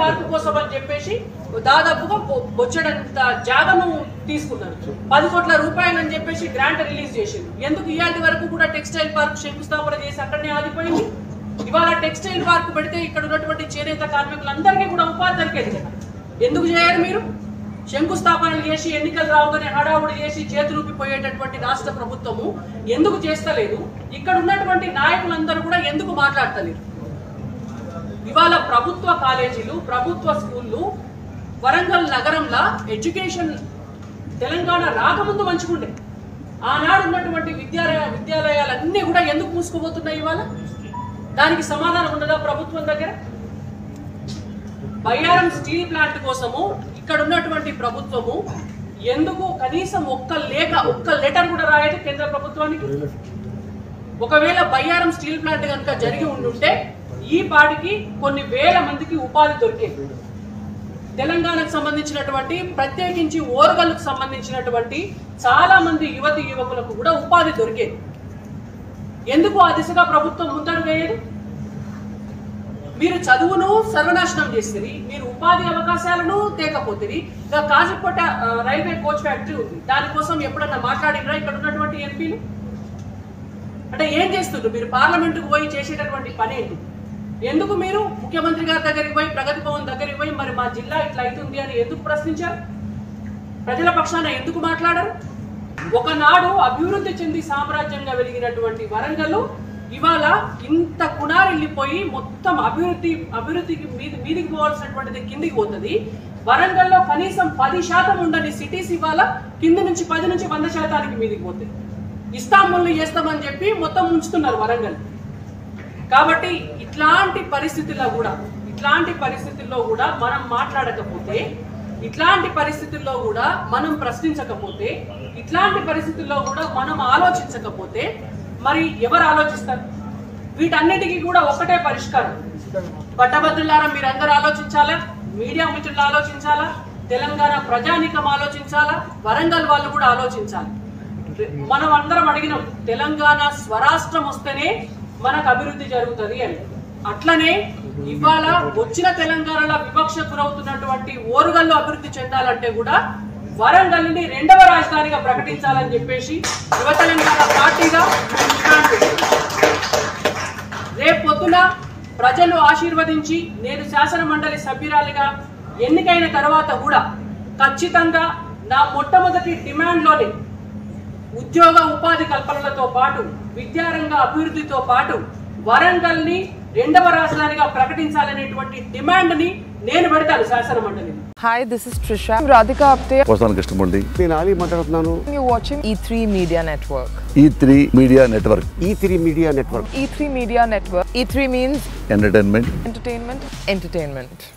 మార్పు కోసం అని చెప్పేసి దాదాపుగా బొచ్చడంత జాగను తీసుకున్నారు 10 కోట్ల రూపాయలు అని చెప్పేసి గ్రాంట్ రిలీజ్ చేశారు. ఎందుకు ఇయాల్టి వరకు కూడా టెక్స్టైల్ పార్క్ శంకుస్థాపన చేసి అక్కడనే ఆగిపోయింది. ఇవాళ టెక్స్టైల్ పార్క్ పెడితే ఇక్కడ ఉన్నటువంటి చేనేత కార్మికులందరికీ కూడా ఉపాధి దొరికేది కదా. ఎందుకు చేయరు మీరు? శంకుస్థాపనలు చేసి ఎన్నికలు రావగానే హడావుడి చేసి చేతులూపిపోయేటటువంటి రాష్ట్ర ప్రభుత్వము ఎందుకు చేస్తలేదు? ఇక్కడ ఉన్నటువంటి నాయకులందరూ కూడా ఎందుకు మాట్లాడతలేరు? ఇవాళ ప్రభుత్వ కాలేజీలు ప్రభుత్వ స్కూళ్ళు వరంగల్ నగరంలో ఎడ్యుకేషన్ తెలంగాణ రాకముందు మంచుకుండే ఆనాడు ఉన్నటువంటి విద్యాలయాలన్నీ కూడా ఎందుకు మూసుకుపోతున్నాయి? ఇవాళ దానికి సమాధానం ఉండదా ప్రభుత్వం దగ్గర? బయ్యారం స్టీల్ ప్లాంట్ కోసము ఇక్కడ ఉన్నటువంటి ప్రభుత్వము ఎందుకు కనీసం ఒక్క లెటర్ కూడా రాయదు కేంద్ర ప్రభుత్వానికి? ఒకవేళ బయ్యారం స్టీల్ ప్లాంట్ కనుక జరిగి ఉండుంటే ఈ పాటికి కొన్ని వేల మందికి ఉపాధి దొరికేది. తెలంగాణకు సంబంధించినటువంటి ప్రత్యేకించి ఓర్గల్కు సంబంధించినటువంటి చాలా మంది యువతి యువకులకు కూడా ఉపాధి దొరికేది. ఎందుకు ఆ దిశగా ప్రభుత్వం ముందడు వేయదు? మీరు చదువును సర్వనాశనం చేస్తుంది, మీరు ఉపాధి అవకాశాలను తేకపోతుంది. ఇక కాజీకోట రైల్వే కోచ్ ఫ్యాక్టరీ ఉంది, దానికోసం ఎప్పుడన్నా మాట్లాడినరా ఇక్కడ ఉన్నటువంటి ఎంపీలు? అంటే ఏం చేస్తుండ్రు మీరు? పార్లమెంటుకు పోయి చేసేటటువంటి పని ఏంటి? ఎందుకు మీరు ముఖ్యమంత్రి గారి దగ్గరికి పోయి ప్రగతి భవన్ దగ్గరికి పోయి మరి మా జిల్లా ఇట్లా అవుతుంది అని ఎందుకు ప్రశ్నించారు? ప్రజల పక్షాన ఎందుకు మాట్లాడారు? ఒకనాడు అభివృద్ధి చెంది సామ్రాజ్యంగా వెలిగినటువంటి వరంగల్ ఇవాళ ఇంత కునారెళ్ళిపోయి మొత్తం అభివృద్ధికి మీదికి పోవాల్సినటువంటిది కిందికి పోతుంది. వరంగల్లో కనీసం 10% ఉండని సిటీస్ ఇవాళ కింది నుంచి 10 నుంచి 100% మీదికి పోతుంది. ఇస్తాంబుల్ని చేస్తామని చెప్పి మొత్తం ఉంచుతున్నారు వరంగల్. కాబట్టి ఇట్లాంటి పరిస్థితుల్లో కూడా మనం మాట్లాడకపోతే, ఇట్లాంటి పరిస్థితుల్లో కూడా మనం ప్రశ్నించకపోతే, ఇట్లాంటి పరిస్థితుల్లో కూడా మనం ఆలోచించకపోతే మరి ఎవరు ఆలోచిస్తారు? వీటన్నిటికీ కూడా ఒకటే పరిష్కారం. పట్టభద్రులారా, మీరందరూ ఆలోచించాలా, మీడియా మిత్రులు ఆలోచించాలా, తెలంగాణ ప్రజానీకం ఆలోచించాలా, వరంగల్ వాళ్ళు కూడా ఆలోచించాలి. మనం అందరం అడిగినాం తెలంగాణ స్వరాష్ట్రం వస్తేనే మనకు అభివృద్ధి జరుగుతుంది అని. అట్లనే ఇవాళ వచ్చిన తెలంగాణలో వివక్ష గురవుతున్నటువంటి ఓరుగల్లో అభివృద్ధి చెందాలంటే కూడా వరంగల్ని రెండవ రాజధానిగా ప్రకటించాలని చెప్పేసి యువ తెలంగాణ పార్టీగా రేపు పొద్దున ప్రజలు ఆశీర్వదించి నేను శాసనమండలి సభ్యురాలిగా ఎన్నికైన తర్వాత కూడా ఖచ్చితంగా నా మొట్టమొదటి డిమాండ్లోనే ఉద్యోగ ఉపాధి కల్పనలతో పాటు విద్యారంగ అభివృద్ధితో పాటు వరంగల్ని రెండవ రాజధానిగా ప్రకటించాలనేటువంటి డిమాండ్ని నేను పెడతాను శాసనమండలిని. Hi, this is Trisha. I'm Radhika Apte. Vasan Krishnamundi. Nenu Ali matladutunnanu. You're watching E3 Media Network. E3 Media Network. E3 Media Network. E3 Media Network. E3 means entertainment. Entertainment. Entertainment.